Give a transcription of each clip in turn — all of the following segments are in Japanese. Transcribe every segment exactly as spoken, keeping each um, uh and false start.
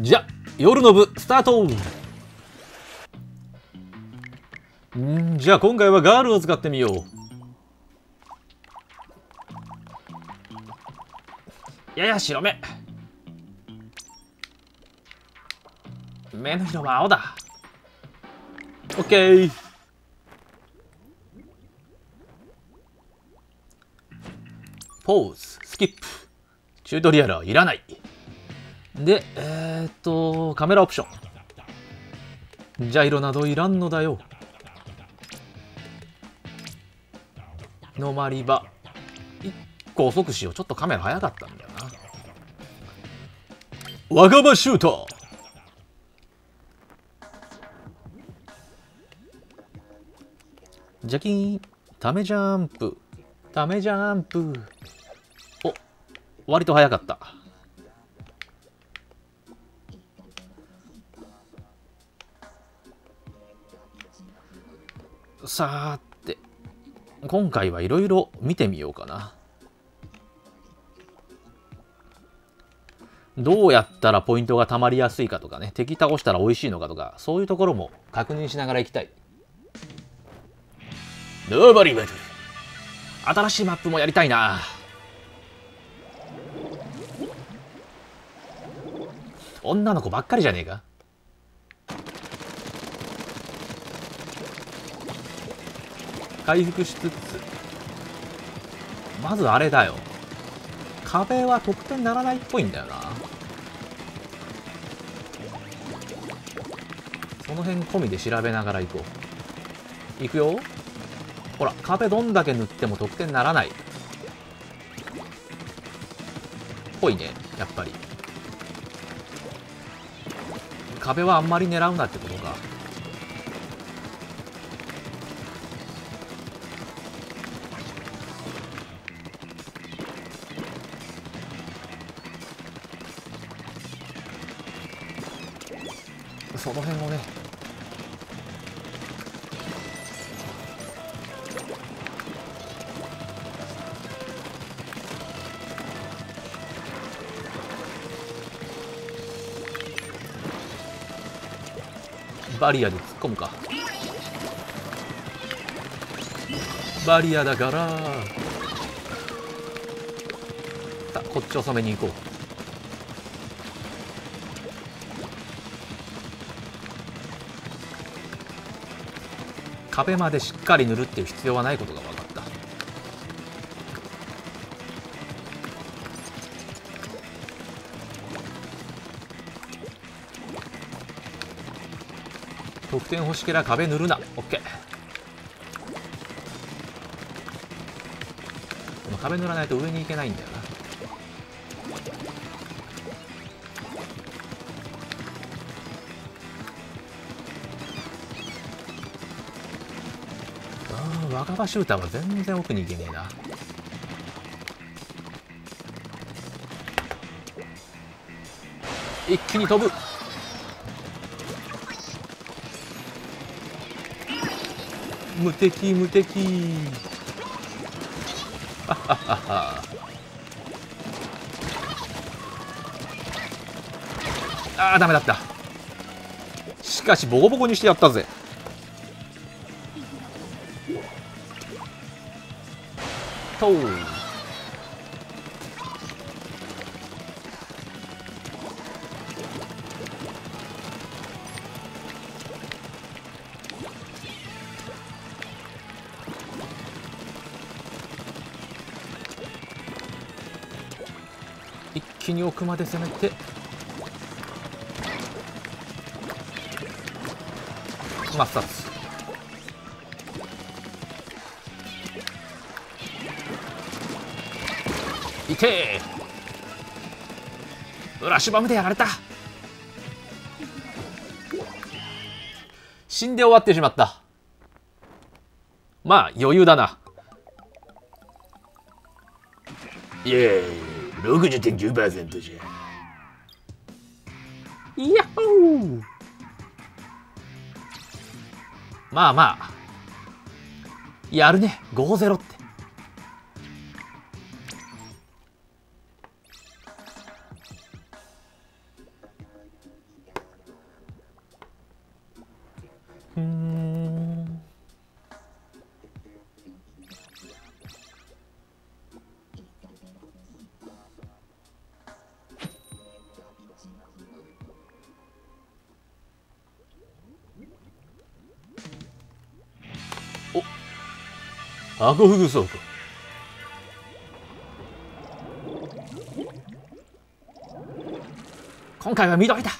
じゃ、夜の部スタート。んじゃあ今回はガールを使ってみよう。やや白目、目の色は青だ。オッケー。ポーズ、スキップ、チュートリアルはいらない。で、えー、っとカメラオプション、ジャイロなどいらんのだよ。のまり場いっこ遅くしよう。ちょっとカメラ早かったんだよな。わがまシュート、ジャキーン、ためジャンプ、ためジャンプ。お、割と早かった。さーて、今回はいろいろ見てみようかな。どうやったらポイントがたまりやすいかとかね、敵倒したらおいしいのかとか、そういうところも確認しながらいきたい。ヌーバリバル、新しいマップもやりたいな。女の子ばっかりじゃねえか。回復しつつ、まずあれだよ、壁は得点ならないっぽいんだよな。その辺込みで調べながら行こう。行くよ。ほら、壁どんだけ塗っても得点ならないっぽいね。やっぱり壁はあんまり狙うなってことか。その辺をね、バリアで突っ込むか。バリアだから、さあこっちを染めに行こう。壁までしっかり塗るっていう必要はないことが分かった。得点欲しけりゃ壁塗るな。 OK、 この壁塗らないと上に行けないんだよな。ワガバシューターは全然奥に行けねえな。一気に飛ぶ。無敵無敵。ハハハハ。ああダメだった。しかしボコボコにしてやったぜ。一気に奥まで攻めて、抹殺。いてー、フラッシュバムでやられた。死んで終わってしまった。まあ余裕だな。イエーイ、 ろくじゅってんきゅうパーセント じゃ。いやっほー。まあまあやるね、ごたいゼロって。うーん。お、アゴフグソウか。今回は緑だ。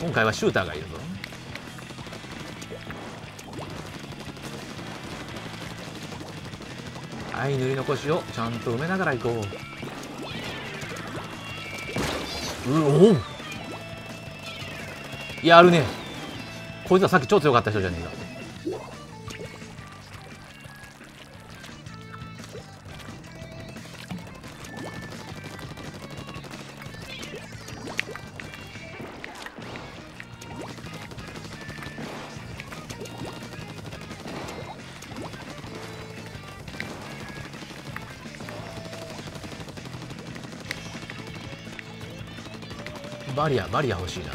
今回はシューターがいるぞ。はい、塗り残しをちゃんと埋めながら行こう。うおん、やるね。こいつはさっき超強かった人じゃねえか。バリア、バリア欲しいな。とり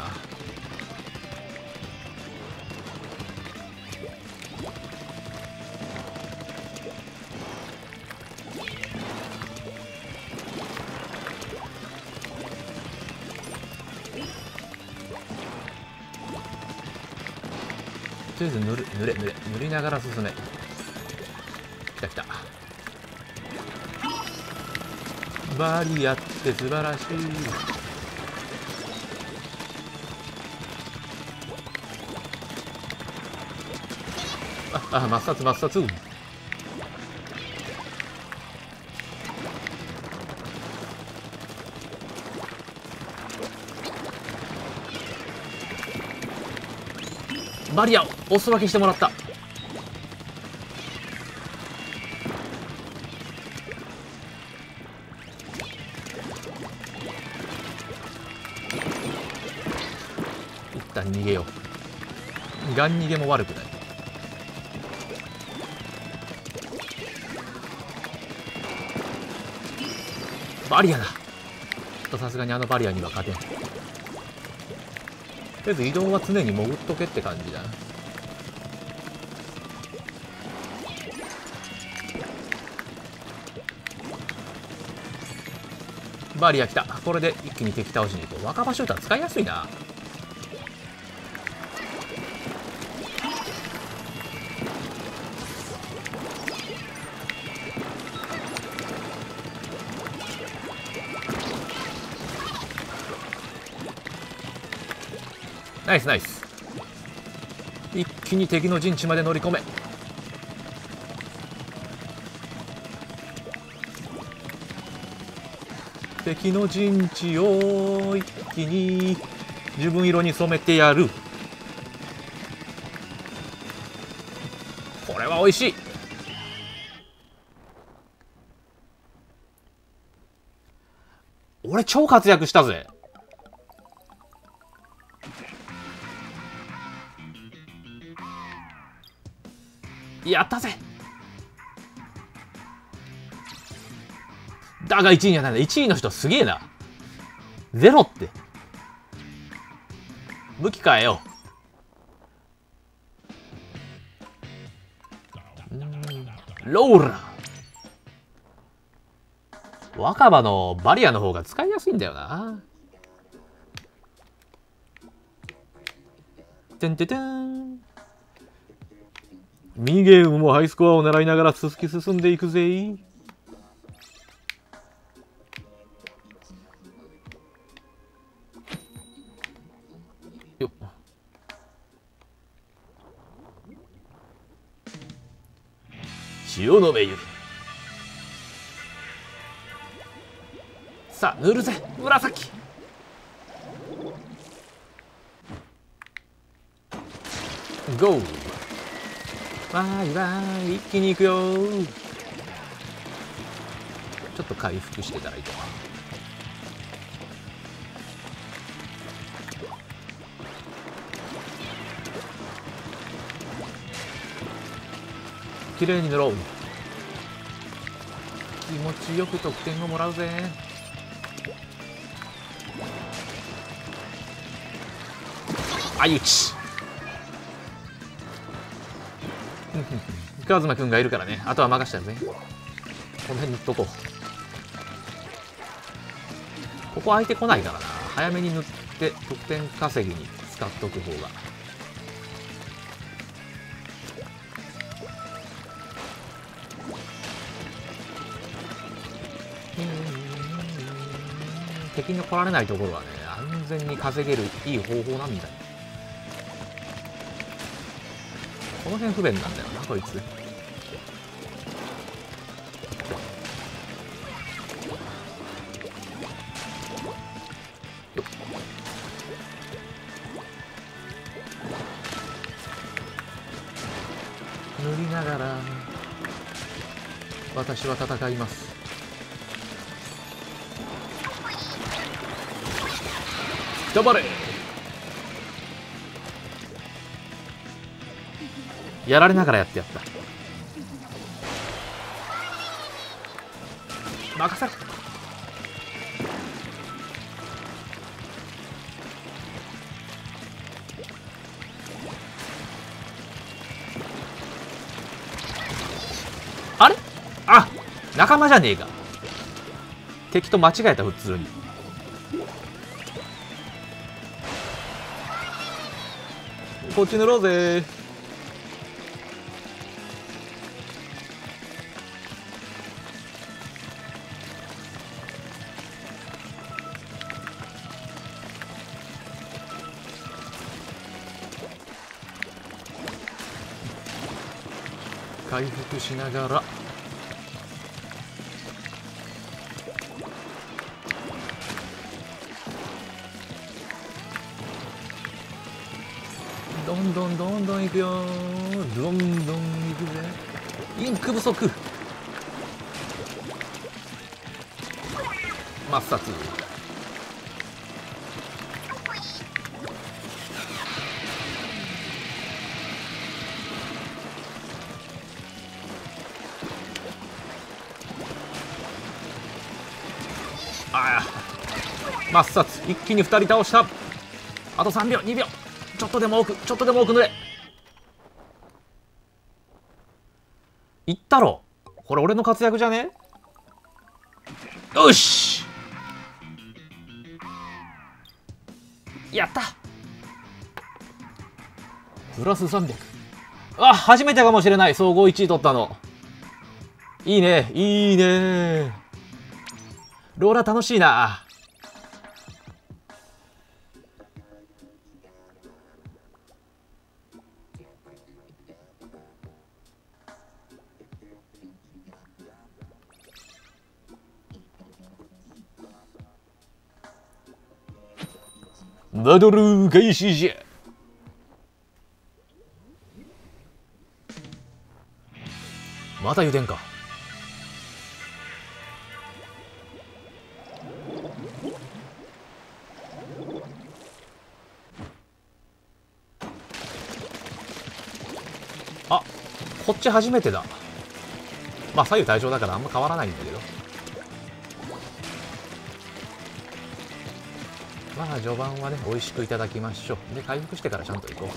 あえず塗る、塗れ、塗れ、塗りながら進め。きたきた。バリアって素晴らしい。あ、抹殺抹殺。バリアをお裾分けしてもらった。一旦逃げよう。ガン逃げも悪くない。バリアだ。ちょっとさすがにあのバリアには勝てん。とりあえず移動は常に潜っとけって感じだな。バリア来た。これで一気に敵倒しに行こう。若葉シューター使いやすいな。ナイスナイス。一気に敵の陣地まで乗り込め。敵の陣地を一気に自分色に染めてやる。これは美味しい。俺超活躍したぜ。やったぜ。だがいちいにはならない。いちいの人すげえな。ゼロって。武器変えよう。ローラー。若葉のバリアの方が使いやすいんだよな。てんててん。ミニゲームもハイスコアを狙いながら突き進んでいくぜ。よっ。潮の目ゆり。さあ塗るぜ紫。ゴー。わーいわーい、一気に行くよー。ちょっと回復してたらいいかな。きれいに塗ろう。気持ちよく得点をもらうぜ。相打ちカズマくんがいるからね、あとは任せたよね。この辺塗っとこう。ここ空いてこないからな、早めに塗って得点稼ぎに使っとく方が。敵に来られないところはね、安全に稼げるいい方法なんだよ。この辺不便なんだよな、こいつ。塗りながら私は戦います。頑張れ。やられながらやってやった。任せ。あれ？あ、仲間じゃねえか。敵と間違えた、普通に。こっち塗ろうぜ。回復しながらどんどんどんどんいくよ。どんどんいくぜ。インク不足。抹殺。ああ、抹殺。一気にふたり倒した。あとさんびょう、にびょう。ちょっとでも多く、ちょっとでも多く塗れ。いったろ。これ俺の活躍じゃね？よし。やった。プラスさんびゃく。あ、初めてかもしれない。総合いちい取ったの。いいね、いいね。ローラー楽しいな。バトル開始じゃ。また油田か。あ、こっち初めてだ。まあ左右対称だからあんま変わらないんだけど、まあ序盤はね、美味しくいただきましょう。で、回復してからちゃんと行こ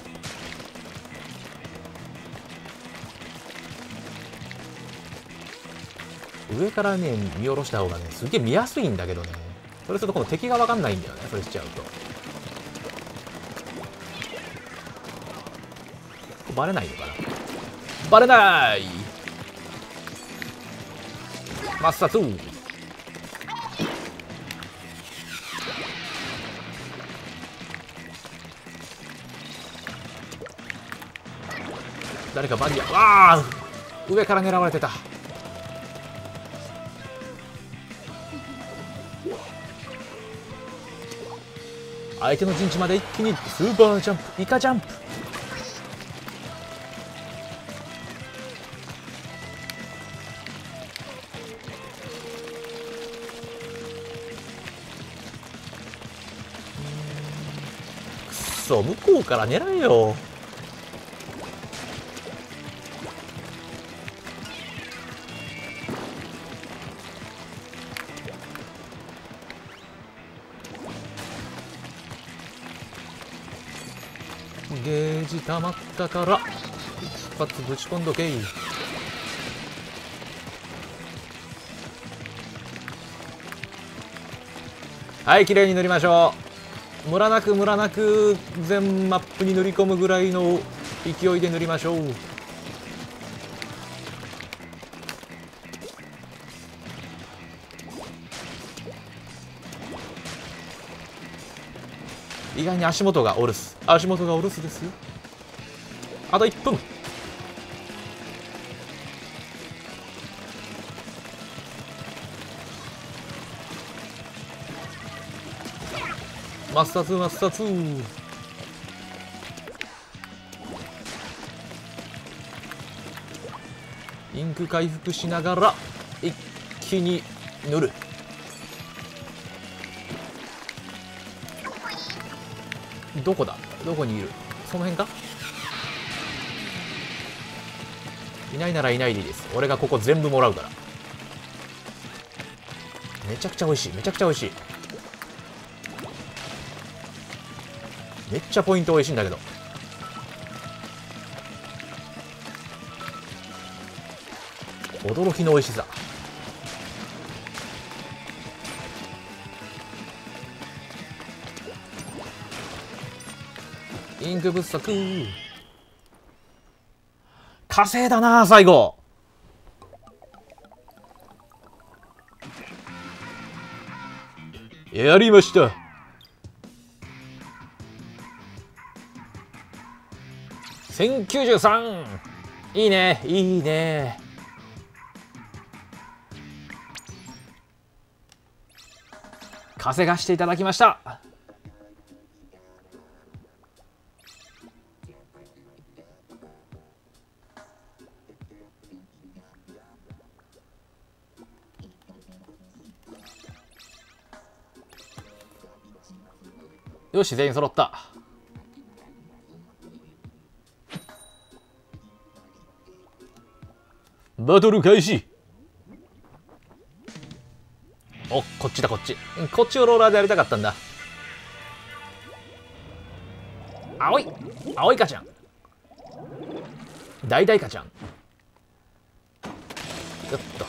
う。上からね、見下ろした方がね、すげえ見やすいんだけどね。それするとこの敵が分かんないんだよね、それしちゃうと。バレないのかな。バレない。抹殺。誰かバリア、わあ、上から狙われてた。相手の陣地まで一気にスーパージャンプ、イカジャンプ。くそ、向こうから狙えよ。ジ溜まったから一発ぶち込んどけい。はい、綺麗に塗りましょう。ムラなくムラなく全マップに塗り込むぐらいの勢いで塗りましょう。意外に足元がお留守、足元がお留守ですよ。あといっぷん。抹殺抹殺。インク回復しながら一気に塗る。どこだ、どこにいる、その辺か。いないならいないでいいです。俺がここ全部もらうから。めちゃくちゃ美味しい、めちゃくちゃ美味しい、めっちゃポイント美味しいんだけど。驚きの美味しさ。インク不足。稼いだな最後。やりました。せんきゅうじゅうさん。いいねいいね。稼がしていただきました。よし、全員揃った。バトル開始。お、こっちだ、こっちこっちをローラーでやりたかったんだ。青い青いかちゃん、大々かちゃん。よっと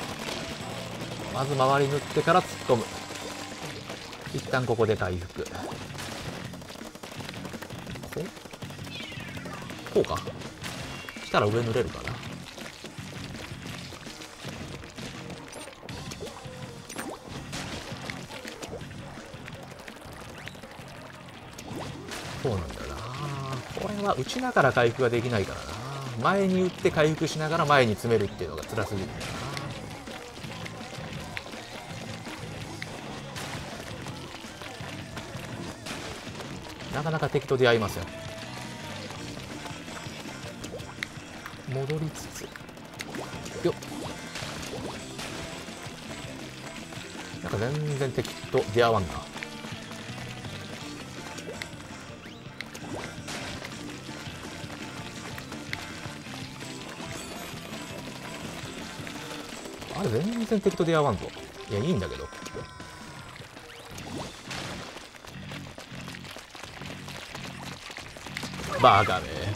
まず周り塗ってから突っ込む。一旦ここで回復。こうかしたら上塗れるかな。そうなんだな、これは打ちながら回復ができないからな。前に打って回復しながら前に詰めるっていうのが辛すぎるんだよな。なかなか敵と出会いません。戻りつつよっ、なんか全然敵と出会わんな。あれ全然敵と出会わんぞ。いやいいんだけど。バカね。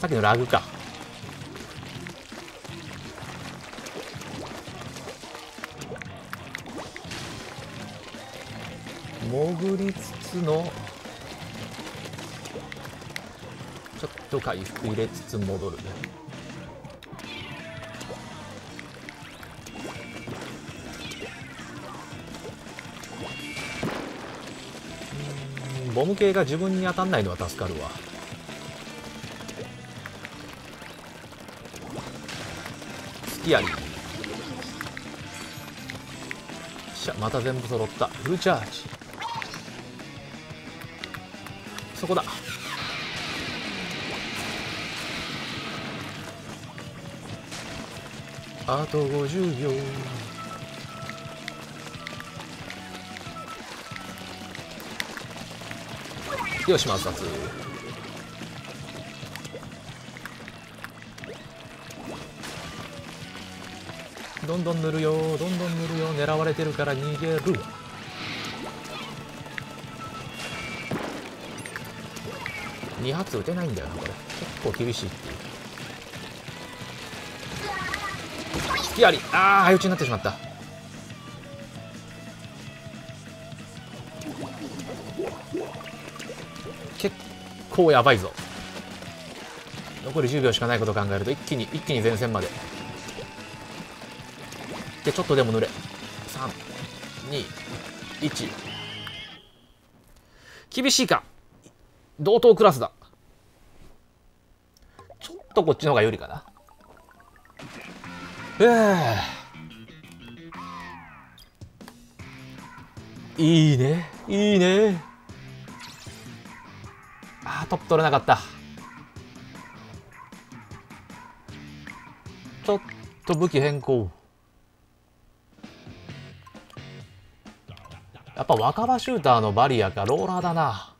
さっきのラグか。潜りつつのちょっと回復入れつつ戻る。ボム系が自分に当たんないのは助かるわ。スキアリ。よっしゃ、また全部揃った。フルチャージ。そこだ。あとごじゅうびょう。よし、抹殺。どんどん塗るよどんどん塗るよ。狙われてるから逃げる。に発撃てないんだよなこれ。結構厳しいっていう。引きあり。ああ相打ちになってしまった。結構やばいぞ。残りじゅうびょうしかないことを考えると一気に一気に前線までで、ちょっとでも濡れ。さんにいち厳しいか。同等クラスだ。ちょっとこっちの方が有利かな。えー、いいねいいね。あートップ取れなかった。ちょっと武器変更。やっぱ若葉シューターのバリアかローラーだな。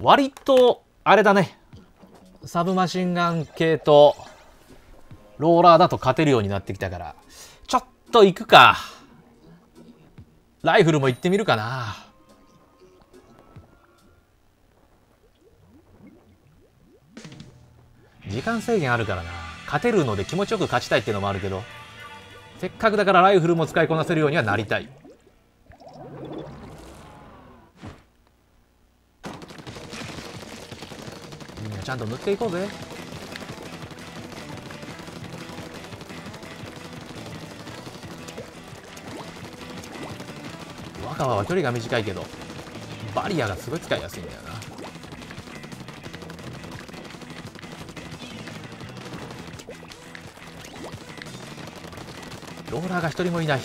割とあれだね、サブマシンガン系とローラーだと勝てるようになってきたから、ちょっと行くか。ライフルも行ってみるかな。時間制限あるからな。勝てるので気持ちよく勝ちたいっていうのもあるけど、せっかくだからライフルも使いこなせるようにはなりたい。ちゃんと塗っていこうぜ。若葉は距離が短いけどバリアがすごい使いやすいんだよな。ローラーが一人もいない。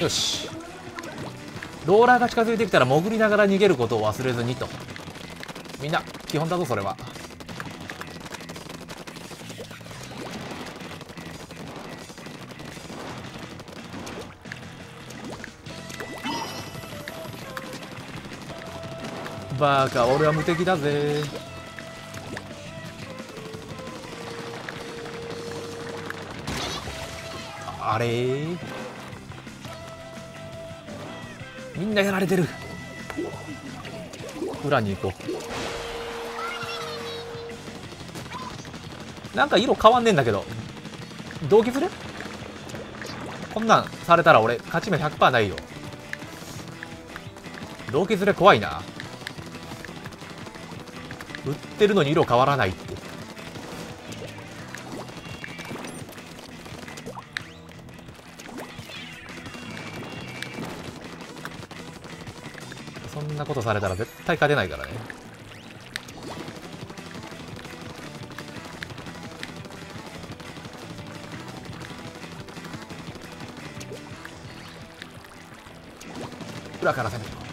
よし、ローラーが近づいてきたら潜りながら逃げることを忘れずにと。みんな基本だぞそれは。バカ俺は無敵だぜ。あれみんなやられてる。裏に行こう。なんか色変わんねえんだけど同期する？こんなんされたら俺勝ち目 ひゃくパーセント ないよ。同期ずれ怖いな。売ってるのに色変わらないって。そんなことされたら絶対勝てないからね。裏から攻めてこう。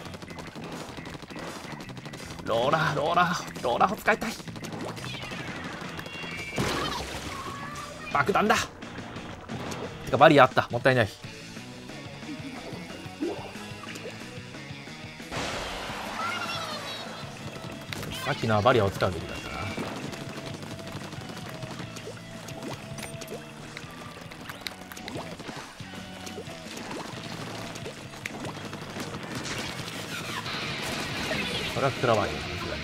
ローラーローラーローラーを使いたい。爆弾だ。てかバリアあった、もったいない。さっきのはバリアを使うべきだったな。これはクラワーに行くだね。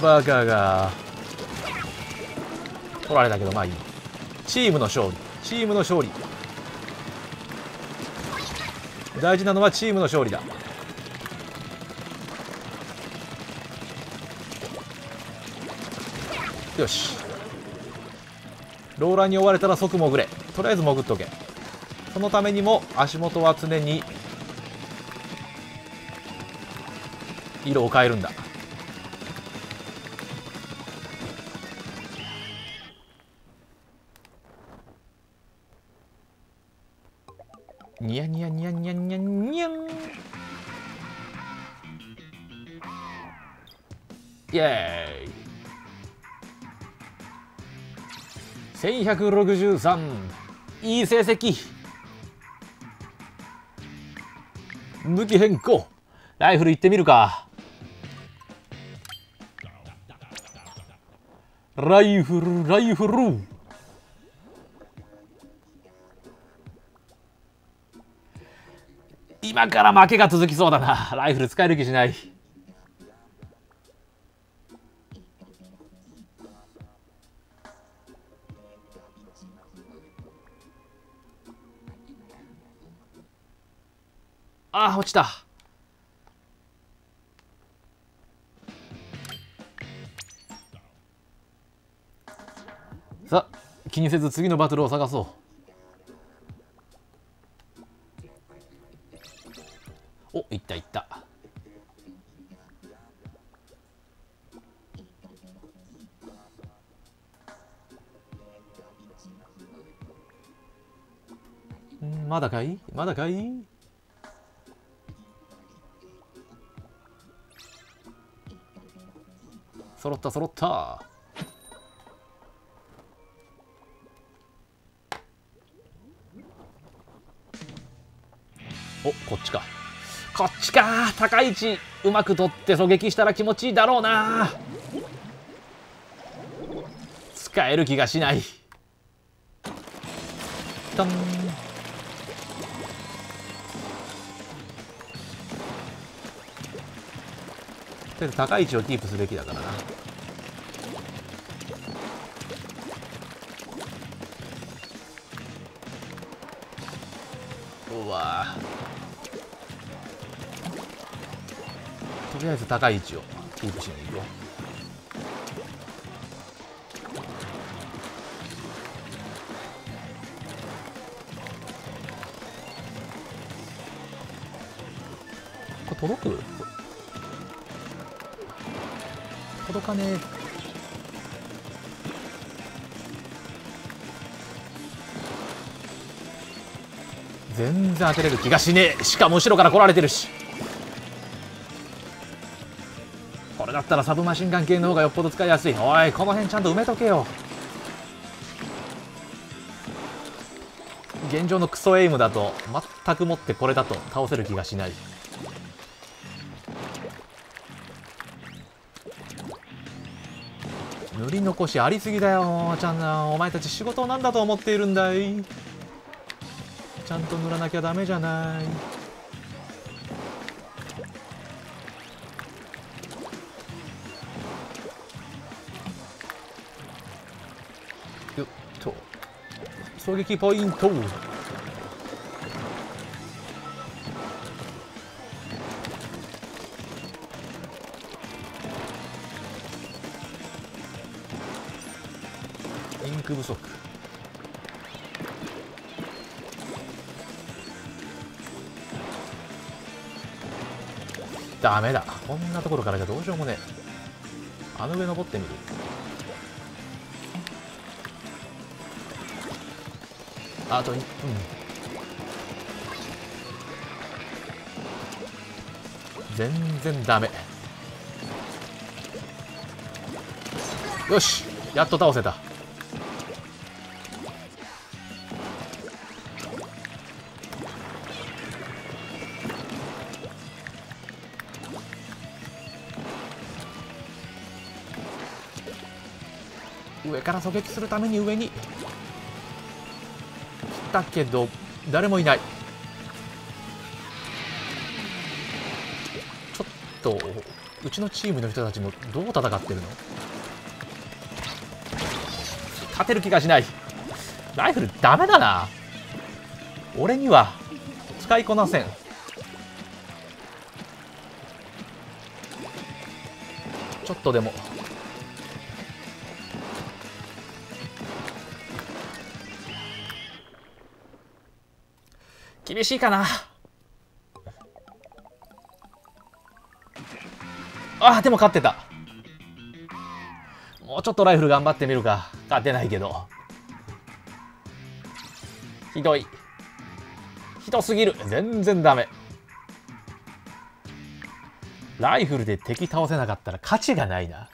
バカが取られたけどまあいい。チームの勝利チームの勝利。大事なのはチームの勝利だ。よし、ローラーに追われたら即潜れ。とりあえず潜っとけ。そのためにも足元は常に色を変えるんだ。にゃにゃにゃにゃにゃにゃん。イエーイ。せんひゃくろくじゅうさん、いい成績。武器変更、ライフルいってみるか。ライフルライフル、今から負けが続きそうだな。ライフル使える気しない。ああ、落ちた。さあ、気にせず次のバトルを探そう。お、いったいった。ん、まだかいまだかい。揃った揃った。お、こっちかこっちか。高い位置うまく取って狙撃したら気持ちいいだろうな。使える気がしない。ドン。高い位置をキープすべきだからな。うわー、とりあえず高い位置をキープしに行こう。これ届く？届かねえ。全然当てれる気がしねえ。しかも後ろから来られてるし。これだったらサブマシンガン系の方がよっぽど使いやすい。おい、この辺ちゃんと埋めとけよ。現状のクソエイムだと全くもってこれだと倒せる気がしない。塗り残しありすぎだよ。ちゃんな、お前たち仕事を何だと思っているんだい。ちゃんと塗らなきゃダメじゃない。よっと、狙撃ポイント。インク不足。ダメだ、こんなところからじゃどうしようもねえ。あの上登ってみる。あといっぷん。全然ダメ。よし、やっと倒せた。上から狙撃するために上に来たけど誰もいない。ちょっとうちのチームの人たちもどう戦ってるの。勝てる気がしない。ライフルダメだな。俺には使いこなせん。ちょっとでも厳しいかな。あー、でも勝ってた。もうちょっとライフル頑張ってみるか。勝てないけどひどい、ひどすぎる。全然ダメ。ライフルで敵倒せなかったら価値がないな。